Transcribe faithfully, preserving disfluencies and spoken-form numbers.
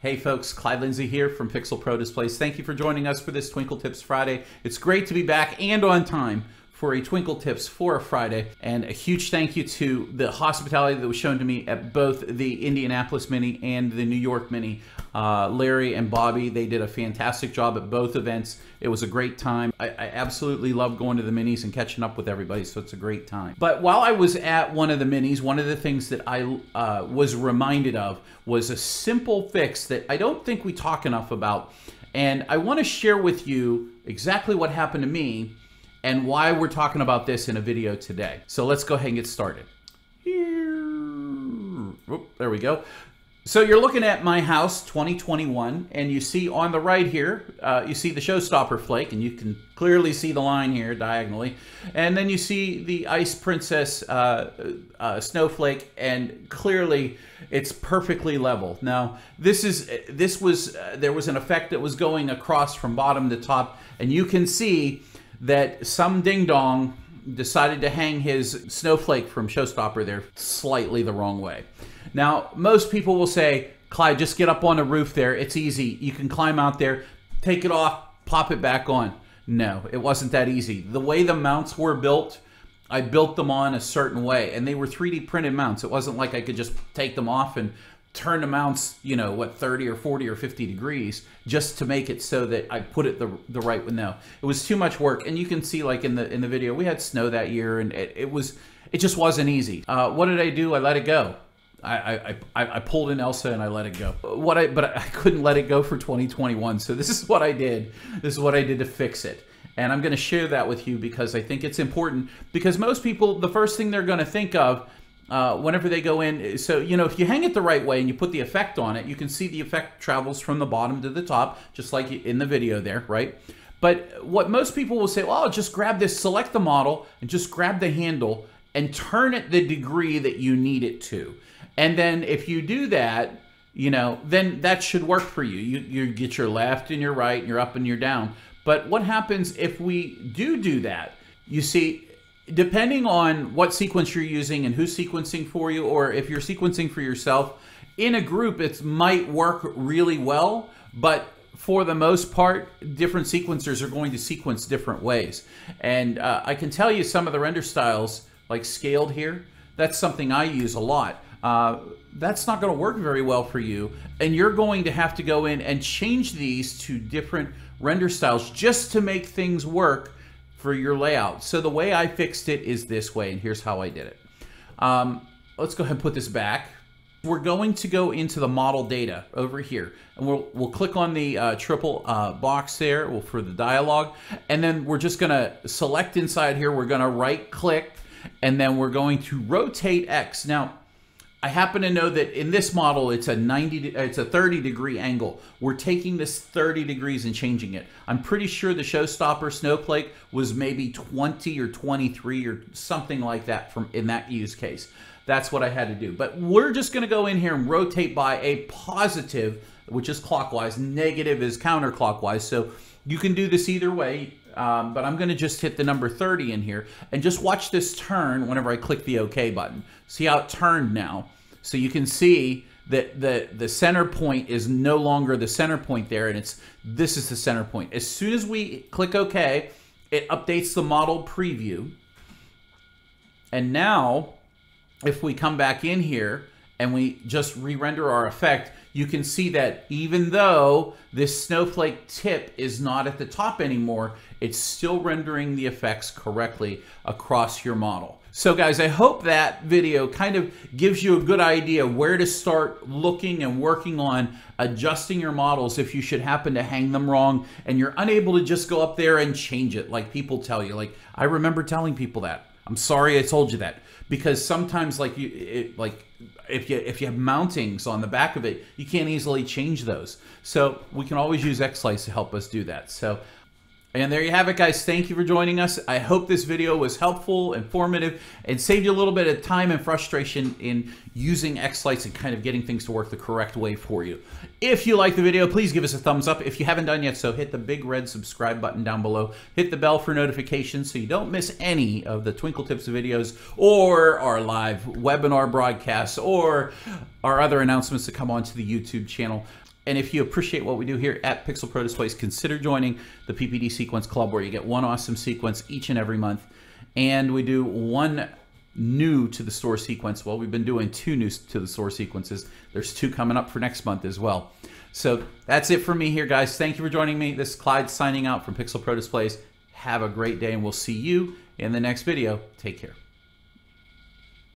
Hey folks, Clyde Lindsay here from Pixel Pro Displays. Thank you for joining us for this Twinkle Tips Friday. It's great to be back and on time for a Twinkle Tips for a Friday. And a huge thank you to the hospitality that was shown to me at both the Indianapolis Mini and the New York Mini. Uh, Larry and Bobby, they did a fantastic job at both events. It was a great time. I, I absolutely love going to the Minis and catching up with everybody, so it's a great time. But while I was at one of the Minis, one of the things that I uh, was reminded of was a simple fix that I don't think we talk enough about. And I wanna share with you exactly what happened to me and why we're talking about this in a video today. So let's go ahead and get started. There we go. So you're looking at my house twenty twenty-one, and you see on the right here, uh, you see the Showstopper Flake, and you can clearly see the line here diagonally. And then you see the Ice Princess uh, uh, snowflake, and clearly it's perfectly level. Now, this is this was uh, there was an effect that was going across from bottom to top, and you can see that some ding-dong decided to hang his snowflake from Showstopper there slightly the wrong way. Now, most people will say, Clyde, just get up on the roof there. It's easy. You can climb out there, take it off, pop it back on. No, it wasn't that easy. The way the mounts were built, I built them on a certain way, and they were three D printed mounts. It wasn't like I could just take them off and turn the mounts, you know, what, thirty or forty or fifty degrees just to make it so that I put it the, the right way. No, it was too much work. And you can see, like in the in the video, we had snow that year, and it, it was it just wasn't easy. Uh, what did I do? I let it go. I, I, I pulled in Elsa and I let it go. What I, but I couldn't let it go for twenty twenty-one. So this is what I did. This is what I did to fix it. And I'm going to share that with you because I think it's important, because most people, the first thing they're going to think of Uh, whenever they go in, so, you know, if you hang it the right way and you put the effect on it, you can see the effect travels from the bottom to the top, just like in the video there, right? But what most people will say, well, just grab this, select the model, and just grab the handle and turn it the degree that you need it to. And then if you do that, you know, then that should work for you. You, you get your left and your right, and your up and your down. But what happens if we do do that? You see, depending on what sequence you're using and who's sequencing for you, or if you're sequencing for yourself, in a group it might work really well, but for the most part, different sequencers are going to sequence different ways. And uh, I can tell you some of the render styles, like scaled here, that's something I use a lot. Uh, that's not going to work very well for you, and you're going to have to go in and change these to different render styles just to make things work for your layout. So the way I fixed it is this way, and here's how I did it. Um, let's go ahead and put this back. We're going to go into the model data over here, and we'll, we'll click on the uh, triple uh, box there for the dialog, and then we're just gonna select inside here, we're gonna right click, and then we're going to rotate X. Now, I happen to know that in this model, it's a ninety, it's a thirty degree angle. We're taking this thirty degrees and changing it. I'm pretty sure the Showstopper snowflake was maybe twenty or twenty-three or something like that from in that use case. That's what I had to do. But we're just gonna go in here and rotate by a positive, which is clockwise, negative is counterclockwise. So you can do this either way, um, but I'm gonna just hit the number thirty in here and just watch this turn whenever I click the OK button. See how it turned now? So you can see that the, the center point is no longer the center point there, and it's this is the center point. As soon as we click OK, it updates the model preview. And now, if we come back in here and we just re-render our effect, you can see that even though this snowflake tip is not at the top anymore, it's still rendering the effects correctly across your model. So guys, I hope that video kind of gives you a good idea where to start looking and working on adjusting your models if you should happen to hang them wrong and you're unable to just go up there and change it like people tell you. Like, I remember telling people that. I'm sorry I told you that, because sometimes like you, it, like if you if you have mountings on the back of it, you can't easily change those. So we can always use xLights to help us do that. So. And there you have it, guys. Thank you for joining us. I hope this video was helpful, informative, and saved you a little bit of time and frustration in using xLights and kind of getting things to work the correct way for you. If you like the video, please give us a thumbs up. If you haven't done yet, so hit the big red subscribe button down below. Hit the bell for notifications so you don't miss any of the Twinkle Tips videos or our live webinar broadcasts or our other announcements that come onto the YouTube channel. And if you appreciate what we do here at Pixel Pro Displays, consider joining the P P D Sequence Club, where you get one awesome sequence each and every month. And we do one new to the store sequence. Well, we've been doing two new to the store sequences. There's two coming up for next month as well. So that's it for me here, guys. Thank you for joining me. This is Clyde signing out from Pixel Pro Displays. Have a great day, and we'll see you in the next video. Take care.